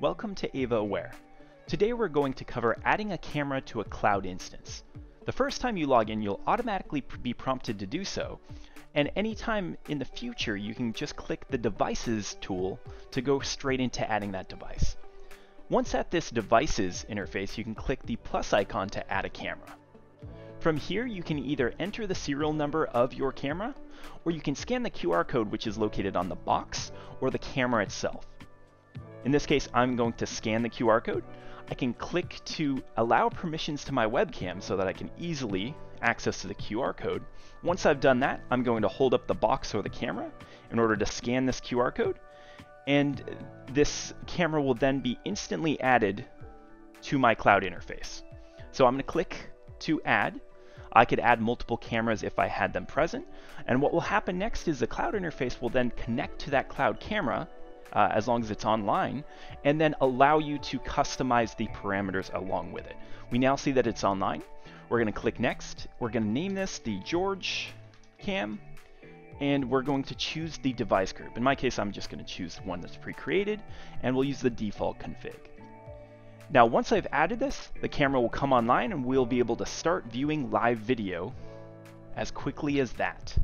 Welcome to Ava Aware. Today we're going to cover adding a camera to a cloud instance. The first time you log in, you'll automatically be prompted to do so, and anytime in the future you can just click the Devices tool to go straight into adding that device. Once at this Devices interface, you can click the plus icon to add a camera. From here, you can either enter the serial number of your camera, or you can scan the QR code which is located on the box or the camera itself. In this case, I'm going to scan the QR code. I can click to allow permissions to my webcam so that I can easily access the QR code. Once I've done that, I'm going to hold up the box or the camera in order to scan this QR code, and this camera will then be instantly added to my cloud interface. So I'm going to click to add. I could add multiple cameras if I had them present, and what will happen next is the cloud interface will then connect to that cloud camera as long as it's online, and then allow you to customize the parameters along with it. We now see that it's online. We're going to click next. We're going to name this the George Cam, and we're going to choose the device group. In my case, I'm just going to choose one that's pre-created, and we'll use the default config. Now, once I've added this, the camera will come online and we'll be able to start viewing live video as quickly as that.